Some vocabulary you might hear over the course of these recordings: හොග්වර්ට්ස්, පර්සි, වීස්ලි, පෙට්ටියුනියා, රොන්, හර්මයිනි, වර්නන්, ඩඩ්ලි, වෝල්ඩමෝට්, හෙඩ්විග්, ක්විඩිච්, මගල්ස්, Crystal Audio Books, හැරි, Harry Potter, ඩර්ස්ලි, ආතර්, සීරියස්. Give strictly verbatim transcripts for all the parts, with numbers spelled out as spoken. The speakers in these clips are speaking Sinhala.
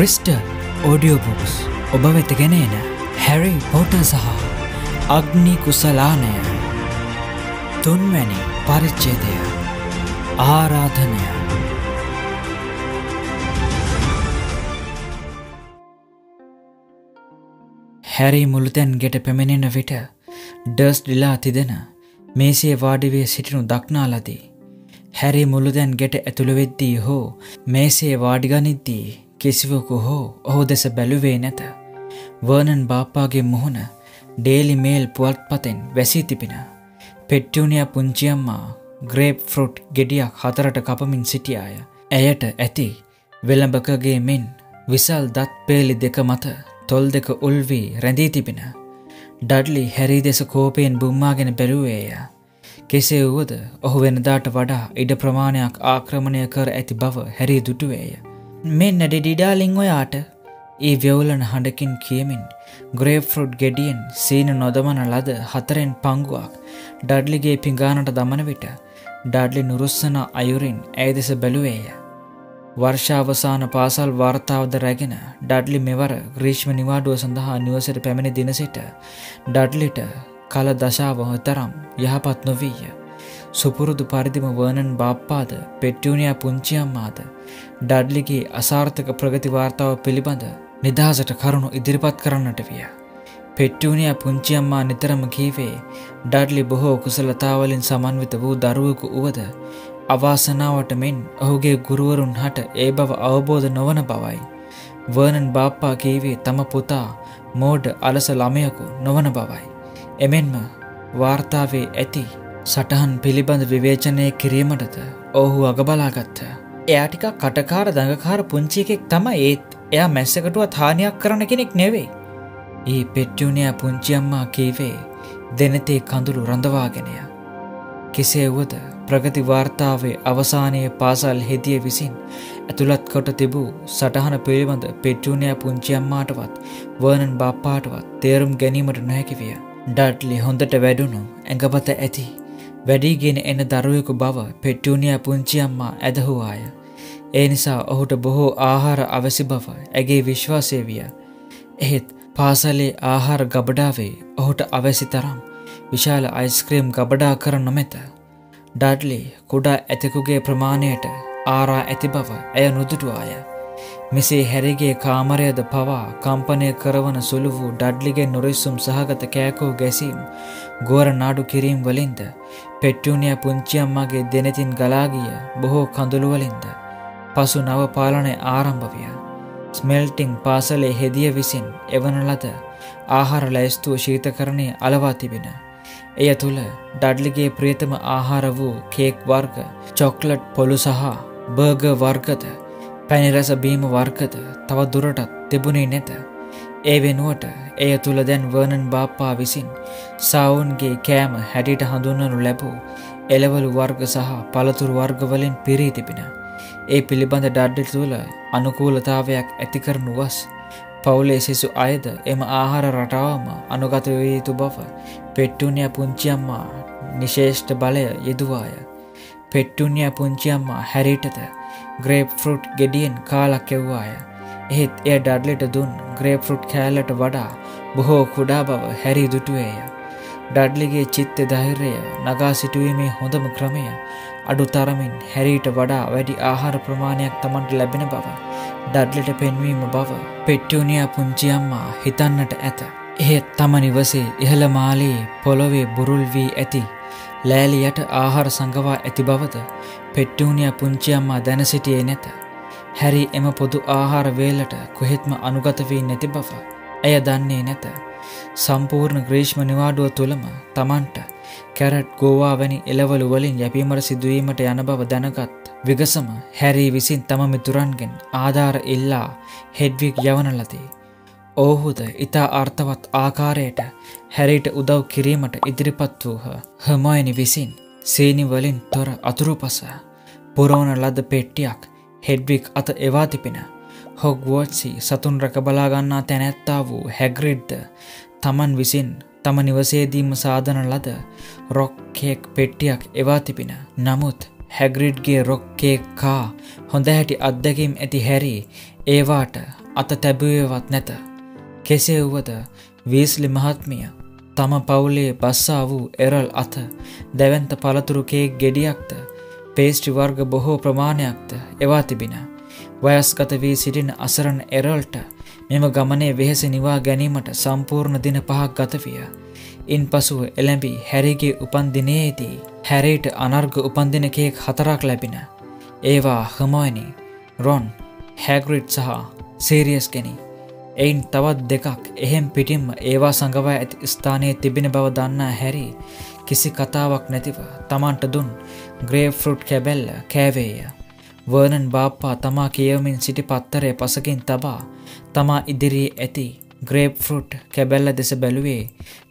Crystal Audio Books ඔබ වෙත ගෙන එන Harry Potter සහ අග්නි කුසලානය තුන්වැනි පරිච්ඡේදය ආරාධනය. හැරි මුළුතැන් ගෙට පැමිණෙන විට ඩර්ස්ලිලා තිදෙන මේසේ වාඩි වී සිටිනු දක්නාලදී හැරි මුළුතැන් ගෙට ඇතුළු වෙද්දී හෝ මේසේ වාඩි ගනිද්දී කිසිවෙකු හෝ ඔහු දෙස බැලුවේ නැත. වර්නන් බාප්පාගේ මුහුණ ඩේලි මේල් පුවත්පතෙන් වැසී තිබෙන පෙට්ටියුනියා පුංචි අම්මා ග්‍රේප් ෆෘට් ගෙඩියක් හතරට කපමින් සිටියාය. ඇයට ඇති වෙළඹකගේ මෙන් විශාල දත් පේලි දෙක මත තොල් දෙක උල් වී රැඳී තිබෙන ඩඩ්ලි හැරි දෙස කෝපයෙන් බුම්මාගෙන බැලුවේය. කෙසේ වුවද ඔහු වෙනදාට වඩා ඉඩ ප්‍රමාණයක් ආක්‍රමණය කර ඇති බව හැරි දුටුවේය. මෙන්න ඩෙඩිඩාලින් ඔයාට, ඒ ව්‍යවුලන හඬකින් කියමින් ග්‍රේප්ෆෘට් ගෙඩියෙන් සීන නොදමන ලද හතරෙන් පංගුවක් ඩඩ්ලිගේ පිඟානට දමන විට ඩඩ්ලි නුරුස්සන අයුරින් ඇය දෙස බැලුවේය. වර්ෂාවසාන පාසල් වාර්තාවද රැගෙන ඩඩ්ලි මෙවර ග්‍රීෂ්ම නිවාඩුව සඳහා නිවසට පැමිණි දින සිට ඩඩ්ලිට කල දශාව තරම් යහපත් නොවීය. සුපුරුදු පරිදිම වර්නන් බාප්පාද පෙට්ටියුනියා පුංචි අම්මාද ඩඩ්ලිගේ අසාර්ථක ප්‍රගති වාර්තාව පිළිබඳ නිදහසට කරුණු ඉදිරිපත් කරන්නට විය. පෙට්ටියුනියා පුංචි අම්මා නිතරම කීවේ ඩඩ්ලි බොහෝ කුසලතාවලින් සමන්විත වූ දරුවෙකු වුවද අවාසනාවට මෙන් ඔහුගේ ගුරුවරුන් හට ඒ බව අවබෝධ නොවන බවයි. වර්නන් බාප්පා කීවේ තම පුතා මෝඩ අලස ළමයෙකු නොවන බවයි. එමෙන්ම වාර්තාවේ ඇති සටහන් පිළිබඳ විවේචනය කිරීමටද ඔහු අගබලාගත්ත. එයා ටිකක් කටකාර දඟකාර පුංචි එකෙක් තමයි, ඒත් එයා මැස්සකටුවත් හානියක් කරන කෙනෙක් නෙවෙයි. ඒ පෙට්ටියුනියා පුංචි අම්මා කීවේ දෙනතේ කඳුළු රඳවාගෙනය. කෙසේ වුවද ප්‍රගති වාර්තාවේ අවසානයේ පාසල් හෙදිය විසින් ඇතුළත් කොට තිබූ සටහන පිළිබඳ පෙට්ටියුනියා පුංචි අම්මාටවත් වර්නන් බාප්පාටවත් තේරුම් ගැනීමට නොහැකි විය. ඩඩ්ලි හොඳට වැඩුණු ඇඟපත ඇති වැඩීගෙන එන දරුවෙකු බව පෙට්ටියුනියා පුංචි අම්මා ඇදහුවාය. ඒ නිසා ඔහුට බොහෝ ආහාර අවැසි බව ඇගේ විශ්වාසය විය. එහෙත් පාසලේ ආහාර ගබඩාවේ ඔහුට අවැසි තරම් විශාල අයිස්ක්‍රීම් ගබඩා කර නොමැත. ඩඩ්ලි කුඩා ඇතෙකුගේ ප්‍රමාණයට ආරා ඇති බව ඇය නොදුටුවාය. මෙසේ හැරිගේ කාමරයද පවා කම්පනය කරවන සුළු වූ ඩඩ්ලිගේ නොරිස්සුම් සහගත කෑකෝ ගැසීම් ගෝර නාඩු කිරීම් වලින්ද පෙට්ටියුනියා පුංචි අම්මාගේ දෙනෙතින් ගලාගිය බොහෝ කඳුළු වලින්ද පසු නව පාලනය ආරම්භ විය. ස්මෙල්ටිං පාසලේ හෙදිය විසින් එවන ලද ආහාර ලැයිස්තුව ශීතකරණයේ අලවා තිබෙන එය තුළ ඩඩ්ලිගේ ප්‍රියතම ආහාර වූ කේක් වර්ග, චොක්ලට් පොළු සහ බර්ගර් වර්ගද පැණි රස බීම වර්ගද තව දුරටත් තිබුණේ නැත. ඒ වෙනුවට එය තුළ දැන් වර්නන් බාප්පා විසින් සවුන්ගේ කෑම හැටියට හඳුන්වනු ලැබූ එළවලු වර්ග සහ පළතුරු වර්ග වලින් පිරී තිබෙන ඒ පිළිබඳ ඩඩ්ලි තුළ අනුකූලතාවයක් ඇති කරනු වස් පවුලේ සිසු අයද එම ආහාර රටාවම අනුගත විය යුතු බව පෙට්ටියුනියා පුංචි අම්මා නිශේෂ්ඨ බලය යෙදුවාය. පෙට්ටියුනියා පුංචි අම්මා හැරීටද ග්‍රේප් ෆෘට් ගෙඩියෙන් කාලක් කෙව්වාය. එහෙත් එය ඩඩ්ලිට දුන් ග්‍රේප් ෆෘට් කෑල්ලට වඩා බොහෝ කුඩා බව හැරි දුටුවේය. ඩඩ්ලිගේ චිත්ත ධෛර්යය නගා සිටුවීමේ හොඳම ක්‍රමය අඩු තරමින් හැරීට වඩා වැඩි ආහාර ප්‍රමාණයක් Tamanට ලැබෙන බව ඩඩ්ලිට පෙන්වීම බව පෙට්ටියුනියා පුංචි අම්මා හිතන්නට ඇත. එහෙත් තම නිවසේ ඉහළ මාලයේ පොළොවේ බුරුල් වී ඇති ලෑලියට ආහාර සංගවා ඇති බවද පෙට්ටියුනියා පුංචි අම්මා දැන සිටියේ නැත. හැරි එම පොදු ආහාර වේලට කොහෙත්ම අනුගත වී නැති බව ඇය දන්නේ නැත. සම්පූර්ණ ග්‍රීෂ්ම නිවාඩුව තුළම Tamanට කැරට්, ගෝවා වැනි එළවලු වලින් යැපීමට සිදුවීමට යන බව දැනගත් විගසම හැරි විසින් තම මිතුරන්ගෙන් ආධාර ඉල්ලා හෙඩ්විග් යවන ලදී. ඔහුද ඉතා අර්ථවත් ආකාරයට හැරිට උදව් කිරීමට ඉදිරිපත් වූහ. හර්මයිනි විසින් සීනි වලින් තොර අතුරුපස පුරවන ලද පෙට්ටියක් හෙඩ්විග් අත එවා තිබෙන හොග්වර්ට්සි සතුන් රැකබලා ගන්නා තැනැත්තා වූ හැග්‍රිඩ්ද තමන් විසින් තම නිවසේදීම සාදන ලද රොක් කේක් පෙට්ටියක් එවා තිබෙන. නමුත් හැග්‍රිඩ්ගේ රොක් කේක් කා හොඳ හැටි අත්දැකීම් ඇති හැරි ඒවාට අත තැබුවේවත් නැත. කෙසේ වුවද වීස්ලි මහත්මිය තම පවුලේ බස්සා වූ එරල් අත දැවැන්ත පළතුරු කේක් ගෙඩියක්ද පේස්ට්‍රි වර්ග බොහෝ ප්‍රමාණයක්ද එවා තිබින. වයස්ගත වී සිටින අසරණ එරල්ට මෙම ගමනේ වෙහෙස නිවා ගැනීමට සම්පූර්ණ දින පහක් ගත විය. ඉන්පසුව එළඹී හැරීගේ උපන්දිනයේදී හැරීට අනර්ග උපන්දින කේක් හතරක් ලැබින. ඒවා හර්මයිනි, රොන්, හැග්‍රිඩ් සහ සීරියස් ගෙනි. එයින් තවත් දෙකක් එහෙම් පිටින්ම ඒවා සංගවා ඇති ස්ථානයේ තිබෙන බව දන්නා හැරී කිසි කතාවක් නැතිව තමන්ට දුන් ග්‍රේප්ෆෘට් කැබැල්ල කෑවේය. වර්නන් බාප්පා තමා කියවමින් සිටි පත්තරය පසකින් තබා තමා ඉදිරියේ ඇති ග්‍රේප්ෆෘට් කැබැල්ල දෙස බැලුවේ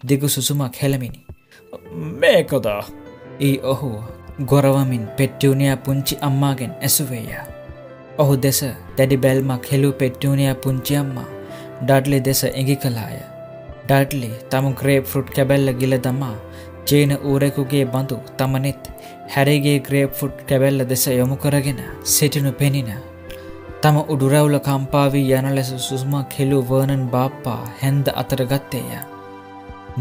දිගු සුසුමක් හෙළමිනි. "මේකද?" ඊ ඔහු ගොරවමින් පෙට්ටියුනියා පුංචි අම්මාගෙන් ඇසුවේය. ඔහු දෙස දැඩි බැල්මක් හෙළූ පෙට්ටියුනියා පුංචි අම්මා ඩඩ්ලි දෙස ඉඟි කළාය. ඩඩ්ලි තම ග්‍රේප්ෆෘට් කැබැල්ල ගිල දමා චීන ඌරෙකුගේ බඳු තමනෙත් හැරීගේ ග්‍රේප්ෆෘට් කැබැල්ල දෙස යොමු කරගෙන සිටිනු පෙනින. තම උඩුරැවුල කම්පාවී යන ලෙස සුසුමක් හෙළූ වර්නන් බාප්පා හැන්ද අතර ගත්තේය.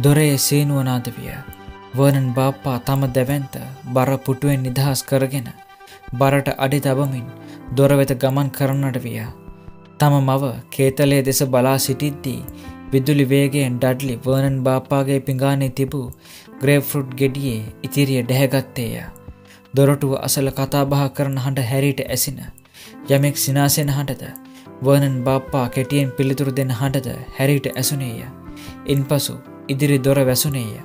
දොරේ සීනුව නාද විය. වර්නන් බාප්පා තම දැවැන්ත බර පුටුවෙන් නිදහස් කරගෙන බරට අඩි තබමින් දොර වෙත ගමන් කරන්නට විය. තම මව කේතලයේ දෙස බලා සිටිද්දී විදුලි වේගයෙන් ඩඩ්ලි වර්නන් බාප්පාගේ පිඟානේ තිබූ ග්‍රේප්ෆෘට් ගෙඩියේ ඉතිරිය ඩැහැගත්තේය. දොරටුව අසල කතාබහ කරන හඬ හැරීට ඇසින. යමෙක් සිනාසෙන හඬද වර්නන් බාප්පා කෙටියෙන් පිළිතුරු දෙන හඬද හැරීට ඇසුනේය. ඉන්පසු ඉදිරි දොර වැසුනේය.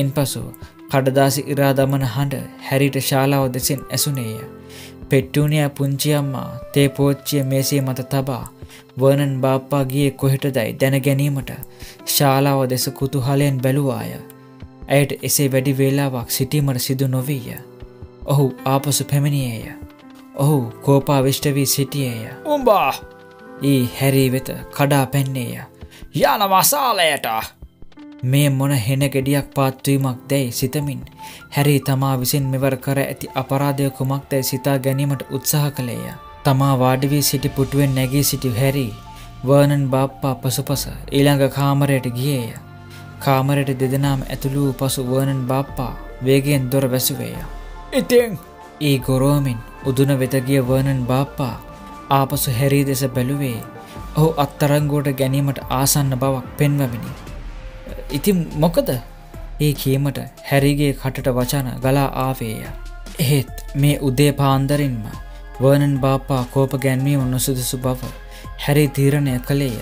ඉන්පසු කඩදාසි ඉරා දමන හඬ හැරීට ශාලාව දෙසින් ඇසුනේය. පෙට්ටුනියා පුංචි අම්මා තේ පෝච්චිය මේසේ මත තබා වර්නන් බාප්පා ගියේ කොහෙටදයි දැන ගැනීමට ශාලාව දෙස කුතුහලයෙන් බැලුවාය. ඇයට එසේ වැඩි වේලාවක් සිටීමට සිදු නොවීය. ඔහු ආපසු පැමිණියේය. ඔහු කෝපාවිෂ්ට වී සිටියේය. "උඹා!" ඊ හැරී වෙත කඩා පැන්නේය. "යනවා ශාලයට!" මේ මොන හෙන ගෙඩියක් පාත්වීමක් දැයි සිතමින් හැරී තමා විසින් මෙවර කර ඇති අපරාධය කුමක්දැයි සිතා ගැනීමට උත්සාහ කළේය. තමා වාඩි වී සිටි පුටුවෙන් නැගී සිටි හැරී වර්නන් බාප්පා පසුපස ඊළඟ කාමරයට ගියේය. කාමරයට දෙදෙනාම ඇතුළු වූ පසු වර්නන් බාප්පා වේගයෙන් දොර වැසුවේය. "ඉතින්!" ඒ ගොරෝමින් උදුන වෙත ගිය වර්නන් බාප්පා ආපසු හැරී දෙස බැලුවේ ඔහු අත්තරංගුවට ගැනීමට ආසන්න බවක් පෙන්වමිනි. "ඉතින් මොකද?" ඒ කීමට හැරීගේ කටට වචන ගලා ආවේය. එහෙත් මේ උදේ පාන්දරින්ම වර්නන් බාප්පා කෝප ගැන්වීම නොසුදුසු බව හැරී තීරණය කළේය.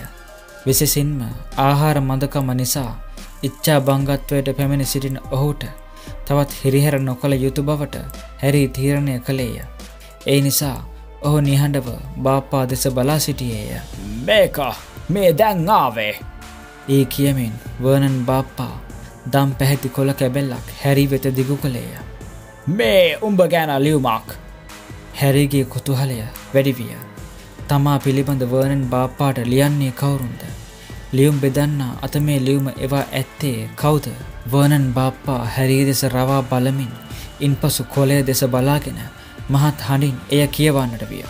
විශේෂයෙන්ම ආහාර මඳකම නිසා ඉච්ඡා බංගත්වයට පැමිණ සිටින ඔහුට තවත් හිරිහැර නොකළ යුතු බවට හැරී තීරණය කළේය. ඒ නිසා ඔහු නිහඬව බාප්පා දෙස බලා සිටියේය. "මේක මේ දැන් ආවේ!" ඒ කියමින් වර්නන් බාප්පා දම් පැහැති කොළ කැබැල්ලක් හැරී වෙත දිගු කළේය. "මේ උඹ ගැන ලියුමක්!" හැරීගේ කුතුහලය වැඩි විය. තමා පිළිබඳ වර්නන් බාප්පාට ලියන්නේ කවුරුන්ද? ලියුම් බෙදන්නා අත මේ ලියුම එවා ඇත්තේ කවුද? වර්නන් බාප්පා හැරී දෙස රවා බලමින් ඉන්පසු කොළය දෙස බලාගෙන මහත් හඬින් එය කියවන්නට විය.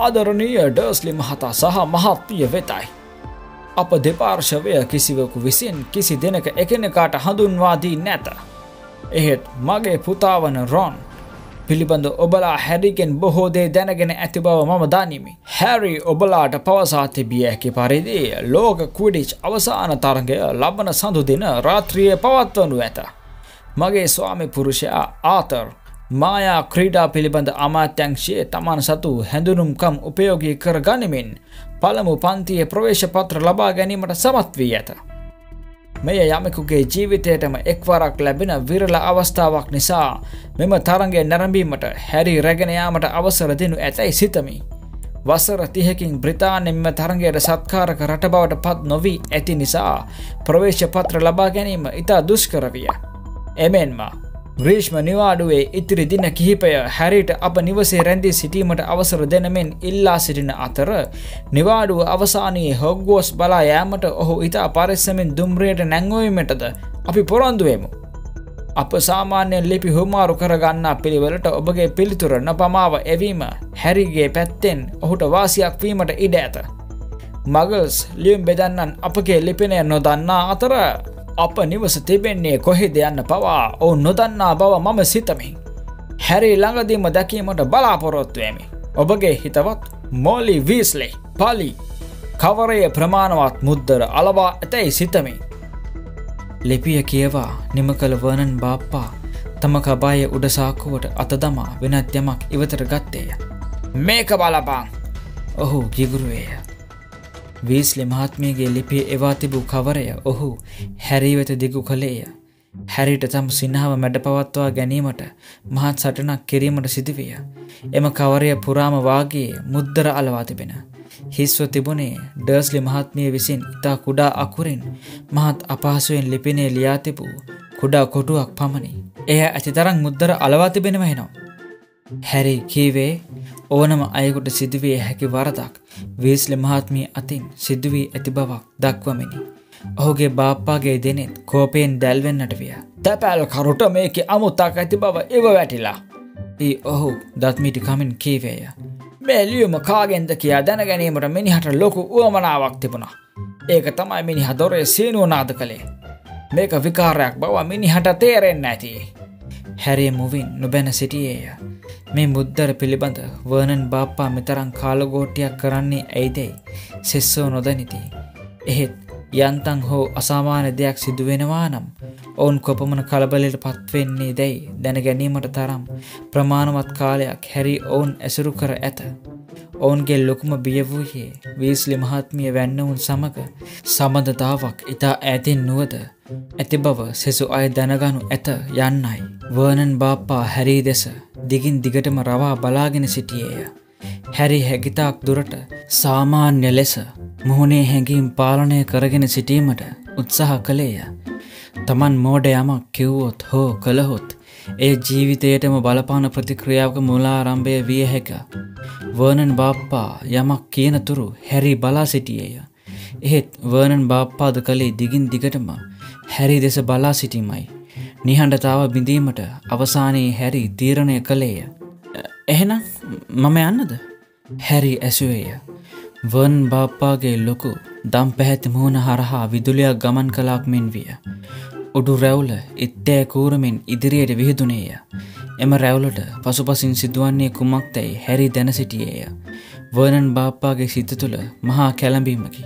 "ආදරණීය ඩර්ස්ලි මහතා සහ මහත්මිය වෙතයි. අප දෙපාර්ශවය කිසිවෙකු විසින් කිසි දිනක එකිනෙකාට හඳුන්වා දී නැත. එහෙත් මගේ පුතා වන රොන් පිළිබඳ ඔබලා හැරිගෙන් බොහෝ දේ දැනගෙන ඇති බව මම දනිමි. හැරි ඔබලාට පවසා තිබිය හැකි පරිදි ලෝක කුඩිච් අවසාන තරගය ලබන සඳු දින රාත්‍රියේ පවත්වනු ඇත. මගේ ස්වාමි පුරුෂයා ආතර් මායා ක්‍රීඩා පිළිබඳ අමාත්‍යංශයේ තමන් සතු හැඳුනුම්කම් උපයෝගී කර ගනිමින් පළමු පන්තියේ ප්‍රවේශපත්‍ර ලබා ගැනීමට සමත් වී ඇත. මෙය යමෙකුගේ ජීවිතයටම එක්වරක් ලැබෙන විරල අවස්ථාවක් නිසා මෙම තරගය නැරඹීමට හැරී රැගෙන යාමට අවසර දෙනු ඇතැයි සිතමි. වසර තිහකින් බ්‍රිතාන්‍ය මෙම තරගයට සත්කාරක රට බවට පත් නොවී ඇති නිසා ප්‍රවේශපත්‍ර ලබා ගැනීම ඉතා දුෂ්කර විය. එමෙන්ම ග්‍රීෂ්ම නිවාඩුවේ ඉතිරි දින කිහිපය හැරීට අප නිවසේ රැඳී සිටීමට අවසර දෙන මෙන් ඉල්ලා සිටින අතර නිවාඩුව අවසානයේ හොග්වෝට්ස් බලා යෑමට ඔහු ඉතා පරිස්සමෙන් දුම්රියට නැංවීමටද අපි පොරොන්දු වෙමු. අප සාමාන්‍යයෙන් ලිපි හුවමාරු කරගන්නා පිළිවෙලට ඔබගේ පිළිතුර නොපමාව එවීම හැරීගේ පැත්තෙන් ඔහුට වාසියක් වීමට ඉඩ ඇත. මගල්ස් ලියුම් බෙදන්නන් අපගේ ලිපිනය නොදන්නා අතර අප නිවස තිබෙන්නේ කොහෙද යන්න පවා ඔවුන් නොදන්නා බව මම සිතමි. හැරි ළඟදීම දැකීමට බලාපොරොත්තු වෙමි. ඔබගේ හිතවත් මෝලි වීස්ලි පාලි කවරයේ ප්‍රමාණවත් මුද්දර අලවා ඇතැයි සිතමි. ලිපිය කියවා නිම කළ වර්ණන් බාප්පා තම කබායේ උඩ සාක්කුවට අත දමා වෙනත් යමක් ඉවතට ගත්තේය. මේක බලපන්. ඔහු ගිගුරුවේය. වීස්ලි මහත්මියගේ ලිපිය එවා තිබූ කවරය ඔහු හැරි වෙත දිගු කළේය. හැරිට තම සිනහව මැඩ පවත්වා ගැනීමට මහත් සටනක් කිරීමට සිදුවිය. එම කවරය පුරාම වාගේ මුද්දර අලවා තිබෙන. හිස්ව තිබුණේ ඩර්ස්ලි මහත්මිය විසින් ඉතා කුඩා අකුරින් මහත් අපහසුවෙන් ලිපිනේ ලියා තිබූ කුඩා කොටුවක් පමණි. එය ඇතිතරම් මුද්දර අලවා තිබෙනව වෙනවා. හැරි කීවේ ඕනම අයෙකුට සිදුවිය හැකි වරදක් වීස්ලි මහත්මිය අතින් සිදුවී ඇති බවක් දක්වමිනි. ඔහුගේ බාප්පාගේ දෙනෙත් කෝපයෙන් දැල්වෙන්නට විය. තැපෑල කරුට මේක අමුත්තාක් ඇති බව එව වැටිලා. ඒ ඔහු දත්මිටි කමින් කීවේය. මේ ලියුම කාගෙන්ද කියා දැනගැනීමට මිනිහට ලොකු උවමනාවක් තිබුණා. ඒක තමයි මිනිහ දොරේ සීනුව නාද කළේ. මේක විකාරයක් බව මිනිහට තේරෙන්නේ නැති. හැරි මුවින් නොබැන සිටියේය. මේ මුද්දර පිළිබඳ වර්ණන් බාප්පා මෙතරම් කාලගෝටියක් කරන්නේ ඇයිදයි සෙස්සෝ නොදැනිති. එහෙත් යන්තන් හෝ අසාමාන්‍ය දෙයක් සිදුවෙනවා නම් ඔවුන් කොපමණ කලබලයට පත්වෙන්නේ දැයි දැනගැනීමට තරම් ප්‍රමාණවත් කාලයක් හැරි ඔවුන් ඇසුරු කර ඇත. ඔවුන්ගේ ලොකුම බිය වූයේ වීස්ලි මහත්මිය වැන්නවුන් සමග සබඳතාවක් ඉතා ඈතින් නුවද ඇති බව සෙසු අය දැනගනු ඇත යන්නයි. වර්ණන් බාප්පා හැරි දෙස දිගින් දිගටම රවා බලාගෙන සිටියේය. හැරි හැකිතාක් දුරට සාමාන්‍ය ලෙස මුහුණේ හැඟීම් පාලනය කරගෙන සිටීමට උත්සාහ කළේය. තමන් මෝඩ යමක් කිව්වොත් හෝ කළහොත් ඒ ජීවිතයටම බලපාන ප්‍රතික්‍රියාවක මූලාරම්භය විය හැක. වර්ණන් බාප්පා යමක් කියන තුරු හැරි බලා සිටියේය. එහෙත් වර්ණන් බාප්පාද කළේ දිගින් දිගටම හැරි දෙස බලා සිටීමයි. නිහඬතාව බිඳීමට අවසානයේ හැරි තීරණය කළේය. එහෙනම් මම යන්නද? හැරි ඇසුවේය. වර්ණන් බාප්පාගේ ලොකු දම් පැහැති මුහුණ හරහා විදුලියක් ගමන් කළාක් මෙන් විය. උඩු රැවුල ඉත්තෑ කූරමින් ඉදිරියට විහිදුනේය. එම රැවුලට පසුපසින් සිදුවන්නේ කුමක්දැයි හැරි දැන සිටියේය. වර්ණන් බාප්පාගේ සිත තුළ මහා කැළඹීමකි.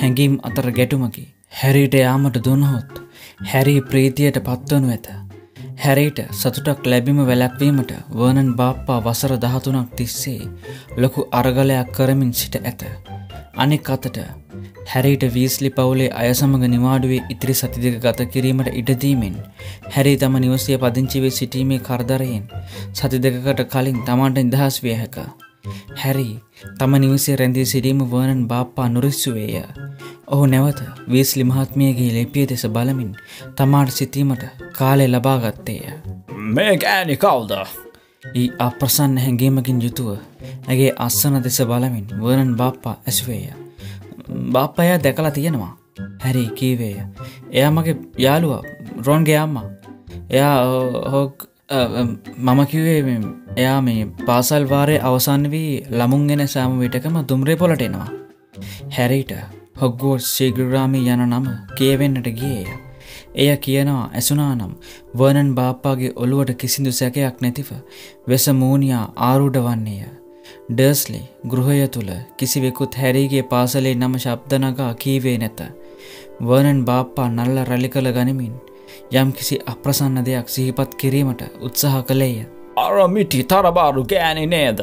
හැඟීම් අතර ගැටුමකි. හැරිට යාමට දුනහොත් හැරි ප්‍රීතියට පත්වනු ඇත. හැරිට සතුටක් ලැබීම වැළැක්වීමට වර්ණන් බාප්පා වසර දහතුනක් තිස්සේ ලොකු අරගලයක් කරමින් සිට ඇත. අනෙක් අතට හැරිට වීස්ලි පවුලේ අය සමග නිවාඩුවේ ඉතිරි සති දෙක ගත කිරීමට ඉඩ දීමෙන් හැරි තම නිවසේ පදිංචි වී සිටීමේ කරදරයෙන් සති දෙකකට කලින් තමන්ට නිදහස් විය හැක. හැරි තම නිවසේ රැඳී සිටීම වර්ණන් බාප්පා නුරුස්සුවේය. ඔහු නැවත වීස්ලි මහත්මියගේ ලිපිය දෙස බලමින් තමාට සිතීමට කාලය ලබාගත්තේය. මේ ගෑණි කවුද? ඊ අප්‍රසන්න හැඟීමකින් යුතුව ඇගේ අස්සන දෙස බලමින් වර්ණන් බාප්පා ඇසුවේය. බාප්පයා දැකලා තියෙනවා. හැරි කීවේය. එයා මගේ යාළුවා රොන්ගේ අම්මා. එයා හොක් මම කිව්වේ එයා මේ පාසල් වාරයේ අවසන් වී ළමුන් එන සෑම විටකම දුම්රිය පොළට එනවා. හැරිට හොග්වෝට්ස් ශීඝ්‍රගාමී යන නම කියවෙන්නට ගියේය. එය කියනවා ඇසුනා නම් වර්ණන් බාප්පාගේ ඔළුවට කිසිදු සැකයක් නැතිව වෙස මූනියා ආරූඪ වන්නේය. ඩර්ස්ලි ගෘහය තුළ කිසිවෙකුත් හැරිගේ පාසලේ නම ශබ්ද නගා කීවේ නැත. වර්ණන් බාප්පා නල්ල රැලි කළ ගනිමින් යම්කිසි අප්‍රසන්න දෙයක් සිහිපත් කිරීමට උත්සාහ කළේය. අර මිටි තරබාරු ගෑණි නේද?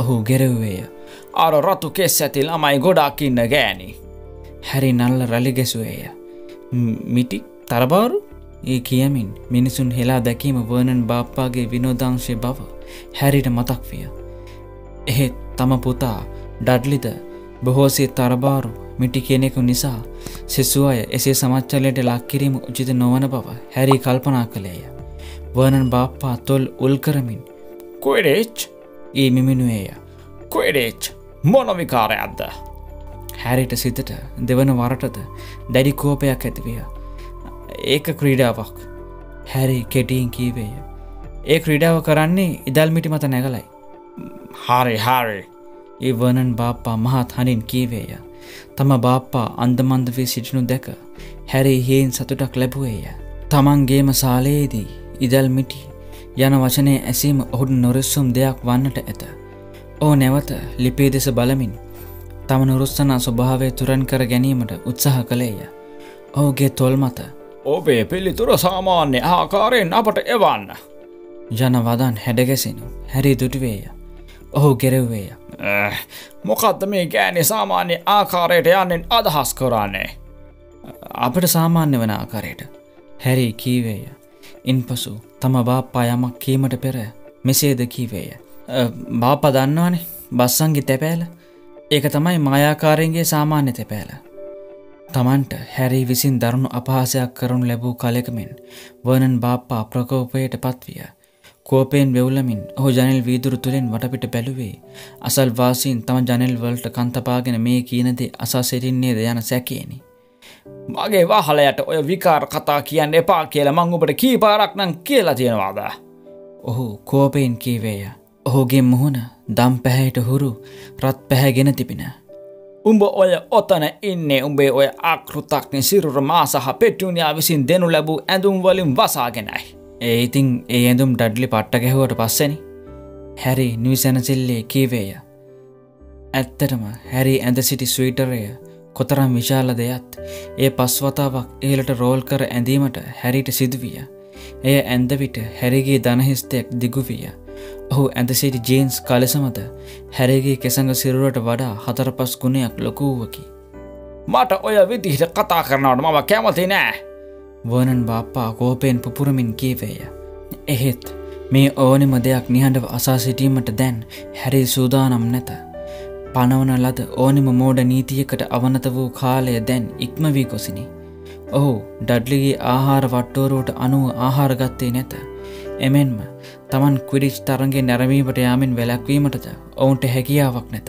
ඔහු ගෙරෙව්වේය. අර රතු කෙස් ඇති ළමයි ගොඩාක් ඉන්න ගෑණි. හැරි නල්ල රැලි ගැසුවේය. මිටි තරබාරු? ඒ කියමින් මිනිසුන් හෙලා දැකීම වර්ණන් බාප්පාගේ විනෝදාංශය බව හැරිට මතක් විය. එහෙත් තම පුතා ඩඩ්ලිද බොහෝසේ තරබාරු මිටි කෙනෙකු නිසා සෙසු අය එසේ සමච්චලයට ලක් කිරීම උචිත නොවන බව හැරි කල්පනා කළේය. වර්ණන් බාප්පා තොල් උල් කරමින් කොයිරේච් ඒ මිමිනුවේය. කොයිරේච් මොන විකාරයක්ද? හැරිට සිතට දෙවන වරටද දැඩි කෝපයක් ඇතිවිය. ඒක ක්‍රීඩාවක්. හැරි කෙටියෙන් කීවේය. ඒ ක්‍රීඩාව කරන්නේ ඉදල් මිටි මත නැගලයි. හරි හරි ඒ වර්නන් බාප්පා මහා තනින් කීවේය. තම බාප්පා අන්දමන්ද වී සිටිනු දැක හැරී හේන් සතුටක් ලැබුවේය. තමන්ගේම ශාලයේදී ඉදල් මිටි යන වචනේ ඇසීම ඔහුට නොරුස්සුම් දෙයක් වන්නට ඇත. ඕ නැවත ලිපේ දෙස බලමින් තම නුරුස්සනා ස්වභාවය තුරන් කර ගැනීමට උත්සාහ කළේය. ඔහුගේ තොල් මත ඔබේ පිළිතුර සාමාන්‍ය ආකාරයෙන් අපට එවන්න යන වදන් හැඩගැසෙනු හැරී දුටුවේය. ඔහු ගෙරෙව්වේය. මොකද්ද මේ ගෑණි සාමාන්‍ය ආකාරයට යන්නෙන් අදහස් කරන්නේ? අපට සාමාන්‍ය වන ආකාරයට හැරී කීවේය. ඉන්පසු තම බාප්පා යමක් කීමට පෙර මෙසේද කීවේය. බාප්පා දන්නවනේ බස්සන්ගේ තැපෑල. ඒක තමයි මායාකාරයන්ගේ සාමාන්‍ය තැපෑල. තමන්ට හැරී විසින් දරුණු අපහාසයක් කරනු ලැබූ කලෙකමින් වර්නන් බාප්පා ප්‍රකෝපයට පත්විය. කෝපයෙන් වෙවුලමින් ඔහු ජනෙල් වීදුරු තුලින් වටපිට බැලුවේ. අසල්වාසීන් තම ජනෙල් වලට කන්තපාගෙන මේ කියන දේ අසා සිටින්නේද යන සැකේනි. මගේ වහලයට ඔය විකාර කතා කියන්න එපා කියලා මං ඔබට කීපාරක් නම් කියලා තියෙනවාද? ඔහු කෝපයෙන් කීවේය. ඔහුගේ මුහුණ දම් පැහැයට හුරු රත් පැහැගෙන තිබින. උඹ ඔය ඔතන ඉන්නේ උඹේ ඔය ආකෘතක්නේ සිරුර මා සහ පෙටුනියා විසින් දෙනු ලැබූ ඇඳුම් වලින් වසාගෙනයි. ඒ ඉතින් ඒ ඇඳුම් ඩඩ්ලි පට්ට ගැහුවට පස්සේනේ. හැරි නිවිසැනසෙල්ලේ කීවේය. ඇත්තටම හැරි ඇඳ සිටි ස්වීටරය කොතරම් විශාල දෙයත් ඒ පස්වතාවක් ඉහළට රෝල් කර ඇඳීමට හැරිට සිදුවිය. එය ඇඳ විට හැරිගේ දනහිස්තයක් දිගු විය. ඔහු ඇඳ සිටි ජීන්ස් කලසමද හැරිගේ කෙසඟ සිරුරට වඩා හතර පහ ගුණයක් ලොකු වකි. "මට ඔය විදිහට කතා කරනවට මම කැමති නෑ." වර්නන් බාප්පා කෝපයෙන් පුපුරමින් කීවේය. එහෙත් මේ ඕනෙම දෙයක් නිහඬව අසා සිටීමට දැන් හැරි සූදානම් නැත. පනවන ලද ඕනෙම මෝඩ නීතියකට අවනත වූ කාලය දැන් ඉක්මවී ගොසිනි. ඔහු ඩඩ්ලිගේ ආහාර වට්ටෝරුවට අනුව ආහාර ගත්තේ නැත. එමෙන්ම තමන් ක්විඩිච් තරඟේ නැරඹීමට යාමෙන් වැළැක්වීමටද ඔවුන්ට හැකියාවක් නැත.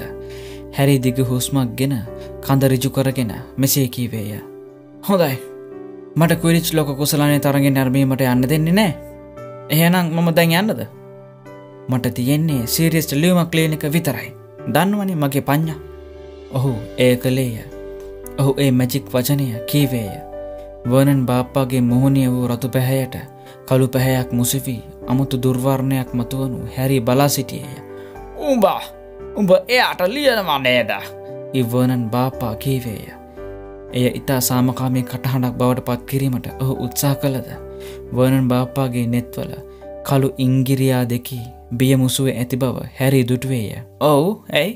හැරි දිග හුස්මක්ගෙන කඳ ඍජු කරගෙන මෙසේ කීවේය. "හොඳයි. මට ක්විඩිච් ලෝක කුසලානේ තරඟේ නැරඹීමට යන්න දෙන්නේ නැහැ. එහෙනම් මම දැන් යන්නද? මට තියෙන්නේ සීරියස් ලියුමක් ක්ලිනික විතරයි. දන්නවනේ මගේ පඤ්ඤා." ඔහු ඒ කලේය. ඔහු ඒ මැජික් වචනය කීවේය. වර්නන් බාප්පාගේ මොහොනිය වූ රතු පැහැයට කළු පැහැයක් මුසෙවි අමුතු දුර්වර්ණයක් මතුවනු හැරි බලා සිටියේය. "උඹ උඹ එයාට ලියනවා නේද?" ඒ වර්නන් බාප්පා කීවේය. එය ඉතා සාමකාමී කටහඬක් බවට පත් කිරීමට ඔහු උත්සාහ කළද වර්නන් බාප්පාගේ නෙත්වල කළු ඉංගිරියා දෙකී බිය මුසුවේ ඇති බව හැරි දුටුවේය. "ඔව් ඇයි?"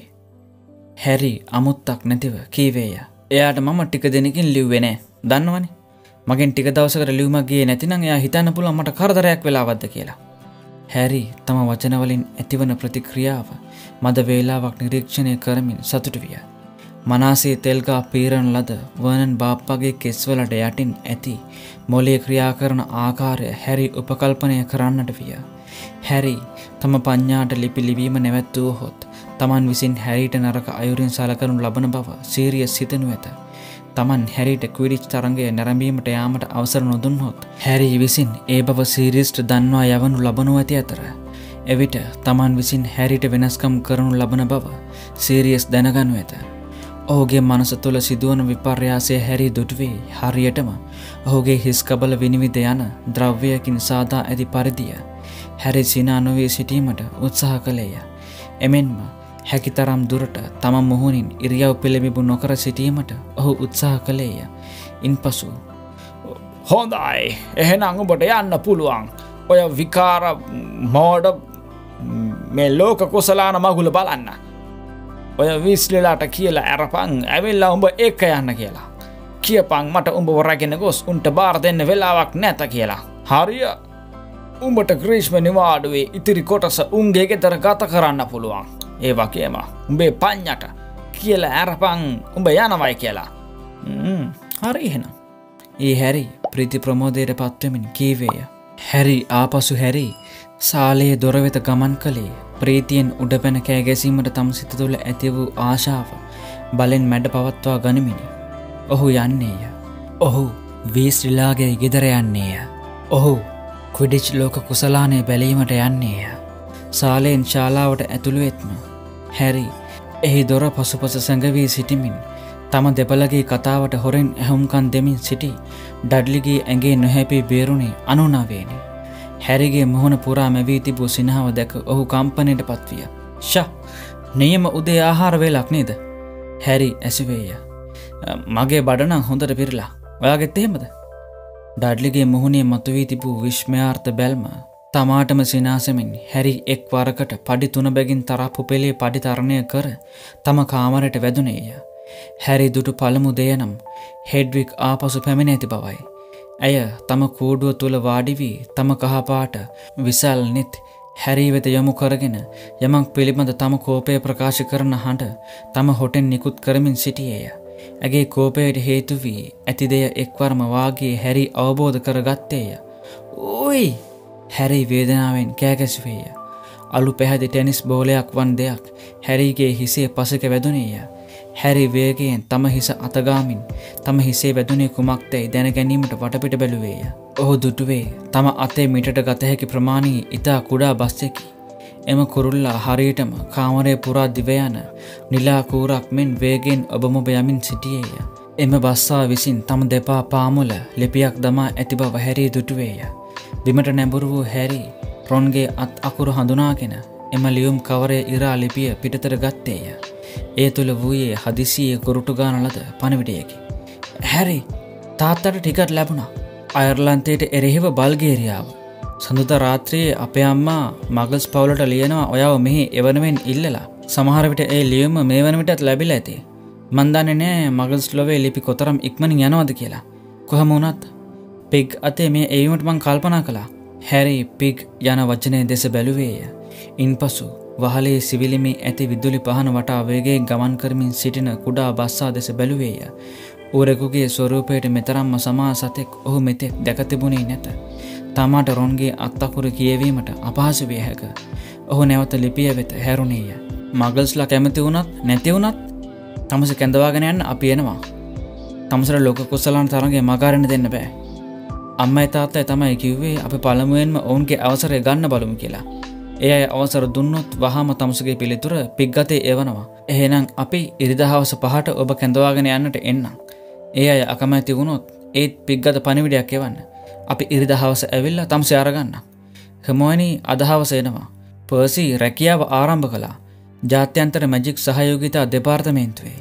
හැරි අමුත්තක් නැතිව කීවේය. "එයාට මම ටික දෙනකින් ලිව්වේ නෑ. දන්නවනේ. මගෙන් ටික දවසකට ලිව්මක් ගියේ නැතිනම් එයා හිතන්න පුළුවන් මට කරදරයක් වෙලාවද්ද කියලා." හැරි තම වචන වලින් ඇතිවන ප්‍රතික්‍රියාව මද වේලාවක් නිරීක්ෂණය කරමින් සතුටු විය. මනසේ තෙල්ගා පීරන ලද වර්නන් බාප්පාගේ කෙස්වලට යටින් ඇති මොළයේ ක්‍රියා කරන ආකාරය හැරි උපකල්පනය කරන්නට විය. හැරි තම පඤ්ඤාට ලිපි ලිවීම නැවැත්වුවහොත් තමන් විසින් හැරිට නරක අයුරින් සලකනු ලබන බව සීරියස් හිතනු ඇත. තමන් හැරිට ක්විඩිච් තරඟය නැරඹීමට යාමට අවසර නොදුන්හොත් හැරි විසින් ඒ බව සීරියස්ට දන්වා යවනු ලබනු ඇති අතර එවිට තමන් විසින් හැරිට වෙනස්කම් කරනු ලබන බව සීරියස් දැනගනු ඇත. ඔහුගේ මනස තුළ සිදුවන විපර්යාසය හැරි දුටුවේ හරියටම ඔහුගේ හිස්කබල විනිවිද යන ද්‍රව්‍යයකින් සාදා ඇති පරිදිය හැරි සිනා නොවී සිටීමට උත්සාහ කළේය. එමෙන්ම හැකිතරම් දුරට තම මුහුණින් ඉරියව් පිළිබිඹු නොකර සිටීමට ඔහු උත්සාහ කළේය. ඉන්පසු "හොඳයි. එහෙනම් ඔබට යන්න පුළුවන්. ඔය විකාර මෝඩ මේ ලෝක කුසලාන මගුල බලන්න. ඔය විශ්ලලාට කියලා අරපන් ඇවිල්ලා උඹ එක්ක යන්න කියලා. කියපන් මට උඹව රැගෙන ගොස් උන්ට බාර දෙන්න වෙලාවක් නැත කියලා. හරිය උඹට ග්‍රීෂ්ම නිවාඩුවේ ඉතිරි කොටස උන්ගේ ගෙදර ගත කරන්න පුළුවන්. ඒ වගේම උඹේ පඤ්ඤාට කියලා අරපන් උඹ යනවයි කියලා." "හ්ම් හරි එහෙනම්." ඒ හැරි ප්‍රීති ප්‍රමෝදයට පත්වෙමින් කීවේය. හැරි ආපසු හැරි ශාලයේ දොර වෙත ගමන් කළේ ප්‍රීතියෙන් උඩපැන කෑ ගැසීමට තම සිත තුළ ඇති වූ ආශාව බලෙන් මැඩ පවත්වා ගනිමිනි. ඔහු යන්නේය. ඔහු වීශ්‍රීලාගේ ගෙදර යන්නේය. ඔහු ක්විඩිච් ලෝක කුසලානේ බැලීමට යන්නේය. ශාලයෙන් ශාලාවට ඇතුළුවෙත්ම හැරි එහි දොර පසුපස සැඟවී සිටිමින් තම දෙපළගේ කතාවට හොරෙන් ඇහුම්කන් දෙමින් සිටි ඩඩ්ලිගේ ඇඟේ නොහැපී බේරුණේ අනුනාවේනි. හැරිගේ මුහුණ පුරා මැවී තිබූ සිනහව දැක ඔහු කම්පනයට පත්විය. "ෂා! නියම උදේ ආහාර වේලක් නේද?" හැරි ඇසුවේය. "මගේ බඩ නම් හොඳට පිරලා. ඔයාගෙත් එහෙමද?" ඩඩ්ලිගේ මුහුණේ මතුවී තිබූ විශ්මයාර්ථ බැල්ම තමාටම සිනාසෙමින් හැරි එක් වරකට පඩි තුන බැගින් තරප්පු පෙළේ පඩි තරණය කර තම කාමරයට වැදුනේය. හැරි දුටු පළමු දෙය නම් හෙඩ්විග් ආපසු පැමිණ ඇති බවයි. ඇය තම කූඩුව තුල වාඩි වී තම කහපාට විසල් නිත් හැරි වෙත යොමු කරගෙන යමක් පිළිබඳ තම කෝපය ප්‍රකාශ කරන හඬ තම හොටෙන් නිකුත් කරමින් සිටියේය. ඇගේ කෝපයට හේතු වී ඇති දෙය එක්වරම වාගේ හැරි අවබෝධ කරගත්තේය. "ඔයි!" හැරි වේදනාවෙන් කෑගැසුවේය. අලු පැහැති ටෙනිස් බෝලයක් වන් දෙයක් හැරිගේ හිසේ පසෙක වැදුනේය. හැරි වේගයෙන් තම හිස අතගාමින් තම හිසේ වැදුනේ කුමක්දැයි දැන ගැනීමට වටපිට බැලුවේය. ඔහු දුටුවේ තම අතේ මිටට ගත හැකි ප්‍රමාණයේ ඉතා කුඩා බස්සෙකි. එම කුරුල්ලා හරියටම කාමරේ පුරා දිව යන නිලා කූරක් මෙන් වේගෙන් ඔබමොබ යමින් සිටියේය. එම බස්සා විසින් තම දෙපා පාමුල ලිපියක් දමා ඇති බව හැරි දුටුවේය. බිමට නැඹුරු වූ හැරි රොන්ගේ අත් අකුරු හඳුනාගෙන එම ලියුම් කවරේ ඉරා ලිපිය පිටතට ගත්තේය. ඒ තුළ වූයේ හදිසියේ කුරුටු ගාන ලද පණිවිඩයකි. "හැරි, තාත්තට ටිකට් ලැබුණා. අයර්ලන්තයට එරෙහිව බල්ගේරියාව. සඳුදා රාත්‍රියේ අපේ අම්මා මගල්ස් පවුලට ලියනවා ඔයාව මෙහි එවනවෙන් ඉල්ලලා. සමහර විට ඒ ලියුම මේ වන විටත් ලැබිලා ඇති. මන් දන්නේ නෑ මගල්ස් ලොවේ ලිපි කොතරම් ඉක්මනින් යනවද කියලා. කොහම වුණත් පිග් අතේ මේ එවීමට මං කල්පනා කළා." හැරි පිග් යන වචනය දෙස බැලුවේය. ඉන්පසු වහලේ සිවිලිමේ ඇති විදුලි පහන වටා වේගයෙන් ගමන් කරමින් සිටින කුඩා බස්සා දෙස බැලුවේය. ඌරෙකුගේ ස්වරූපයට මෙතරම්ම සමා සතෙක් ඔහු මෙතෙක් දැක තිබුණේ නැත. තමාට රොන්ගේ අත්අකුරු කියවීමට අපහසු විය හැක. ඔහු නැවත ලිපිය වෙත හැරුණේය. "මගල්ස්ලා කැමති වුණත් නැති වුණත් තමස කැඳවාගෙන යන්න අපි එනවා. තමසට ලෝක කුසලාන තරගේ මගහරින්න දෙන්න බෑ. අම්මයි තාත්තයි තමයි කිව්වේ අපි පළමුවෙන්ම ඔවුන්ගේ අවසරය ගන්න බලමු කියලා. ඒ අය අවසර දුන්නොත් වහාම තමසගේ පිළිතුර පිග්ගතේ එවනවා. එහෙනම් අපි ඉරිදා හවස පහට ඔබ කැඳවාගෙන යන්නට එන්නම්. ඒ අය අකමැති වුණොත් ඒත් පිග්ගත පණිවිඩයක් එවන්න. අපි ඉරිදා හවස ඇවිල්ලා තමසේ අරගන්නම්. හැමෝනි අද හවස එනවා." පර්සි රැකියාව ආරම්භ කළා. ජාත්‍යන්තර මැජික් සහයෝගිතා දෙපාර්තමේන්තුවේ.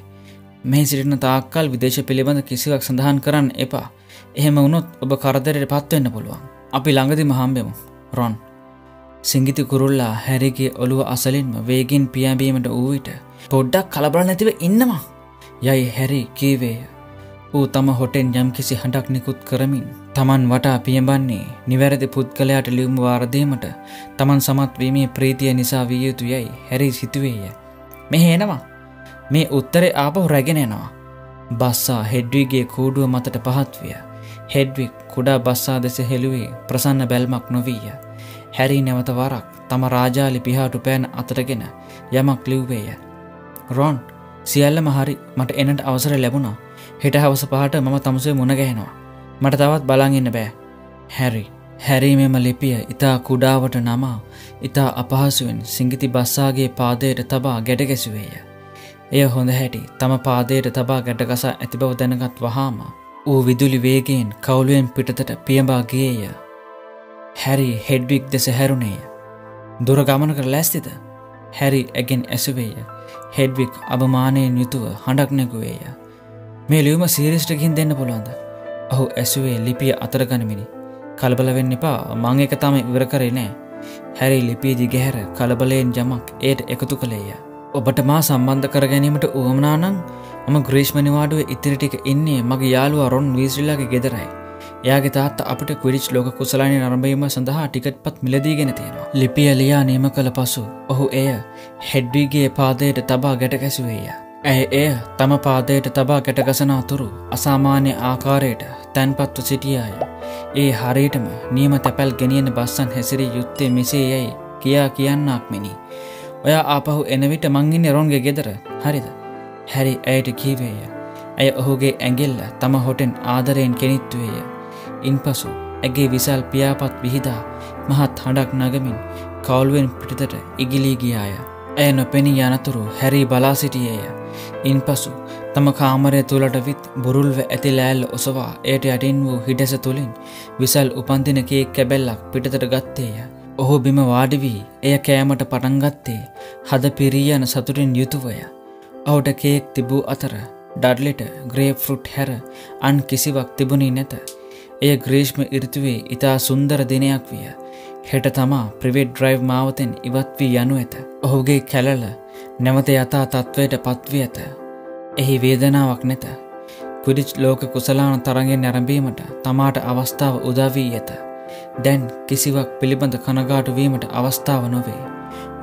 "මෙහි සිටින තාක්කල් විදේශ පිළිබඳ කිසිවක් සඳහන් කරන්න එපා. එහෙම වුණොත් ඔබ කරදරයට පත්වෙන්න පුළුවන්. අපි ළඟදිම හම්බෙමු, රොන්." සිංගිති කුරුල්ලා හැරිගේ ඔළුව අසලින්ම වේගින් පියාඹීමට ඌ විට "පොඩ්ඩක් කලබල නැතිව ඉන්නවා" යයි හැරි කීවේය. ඌ තම හොටෙන් යම්කිසි හඬක් නිකුත් කරමින් Taman වටා පියඹන්නේ නිවැරදි පුද්ගලයාට ලියුම් වාරදීමට Taman සමත් වීමේ ප්‍රීතිය නිසා විය යුතුයයි හැරි සිතුවේය. "මෙහෙ එනවා. මේ උත්තරේ ආපහු රැගෙන එනවා." බස්සා හෙඩ්විගේ කූඩුව මතට පහත් විය. හෙඩ්වික් කුඩා බස්සා දෙස හෙළුවේ ප්‍රසන්න බැල්මක් නොවීය. හැරි නැවත වරක් තම රාජාලි පිහාටු පෑන අතරගෙන යමක් ලිව්වේය. "රොන්, සියල්ලම හරි. මට එනට අවසර ලැබුණා. හෙට හවස පහට මම තමසේ මුණ ගැහෙනවා. මට තවත් බලන් ඉන්න බෑ." හැරි හැරි මෙම ලිපිය ඉතා කුඩාවට නමා ඉතා අපහසුවෙන් සිංගිති බස්සාගේ පාදයට තබා ගැට ගැසුවේය. එය හොඳ හැටි තම පාදයට තබා ගැටගසා ඇති බව දැනගත් වහාම ඌ විදුලි වේගයෙන් කවුලුවෙන් පිටතට පියඹා ගියේය. හැරි හෙඩ්විග් දෙස හැරුණේය. "දොර ගමනකට ලෑස්තිද?" හැරි ඇගෙන් ඇසුවේය. හෙඩ්විග් අබමානයෙන් යුතුව හඬක් නැගුවේය. "මේ ලියුම සීරියස්ට ගිහින් දෙන්න පුළුවන්ද?" ඔහු ඇසුවේ ලිපිය අතර ගනිමිනි. "කලබල වෙන්න එපා. මං එක තාම ඉවර කරේ නෑ." හැරි ලිපිය දිගහැර කලබලයෙන් යමක් ඒට එකතු කළේය. "ඔබට මා සම්බන්ධ කර ගැනීමට උවමනා නම් මම ග්‍රීෂ්ම නිවාඩුවේ ඉතිරි ටික ඉන්නේ මගේ යාළුවා රොන් වීස්රිලාගේ ගෙදරයි. එයාගේ තාත්තා අපිට ක්විඩිච් ලෝක කුසලානය නරඹීම සඳහා ටිකට්පත් මිලදීගෙන තියෙනවා." ලිපිය ලියා නියම කළ පසු ඔහු එය හෙඩ්විගේ පාදයට තබා ගැටගැසුවේය. ඇය එය තම පාදයට තබා ගැටගසන අතුරු අසාමාන්‍ය ආකාරයට තැන්පත්ව සිටියාය. ඒ හරියටම නියම තැපැල් ගෙනියන බස්සන් හැසිරී යුත්තේ මෙසේ යැයි කියා කියන්නක් මෙනි. "ඔයා ආපහු එන විට මං ඉන්නේ රොන්ගේ ගෙදර, හරිද?" හැරි ඇයට කීවේය. ඇය ඔහුගේ ඇඟිල්ල තම හොටෙන් ආදරයෙන් කෙනිත්වේය. ඉන්පසු ඇගේ විසල් පියාපත් විහිදා මහත් හඬක් නගමින් කවුලුවෙන් පිටතට ඉගිලී ගියාය. ඇය නොපෙනී යනතුරු හැරී බලා සිටියේය. ඉන්පසු තම කාමරය තුලට විත් බුරුල්ව ඇති ලෑල්ල ඔසවා එයට යටින් වූ හිඩැස තුලින් විසල් උපන්දින කේක් කැබැල්ලක් පිටතට ගත්තේය. ඔහු බිම වාඩි වී එය කෑමට පටන් ගත්තේ හද පිරී යන සතුටින් යුතුවය. ඔහුට කේක් තිබූ අතර ඩඩ්ලිට ග්‍රේප්ෆෘට් හැර අන් කිසිවක් තිබුණේ නැත. එය ග්‍රීෂ්ම ඍතුවේ ඉතා සුන්දර දිනයක් විය. හෙට තමා ප්‍රයිවට් ඩ්‍රයිව් මාවතෙන් ඉවත් වී යනු ඇත. ඔහුගේ කැලල නැවත යථා තත්වයට පත් වී ඇත. එහි වේදනාවක් නැත. කුඩිච් ලෝක කුසලාන තරඟෙන් නැරඹීමට තමාට අවස්ථාව උදා වී ඇත. දැන් කිසිවක් පිළිබඳ කනගාටු වීමට අවස්ථාව නොවේ.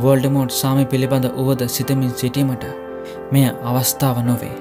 වෝල්ඩමෝට් සාමි පිළිබඳ උවද සිතමින් සිටීමට මෙය අවස්ථාව නොවේ.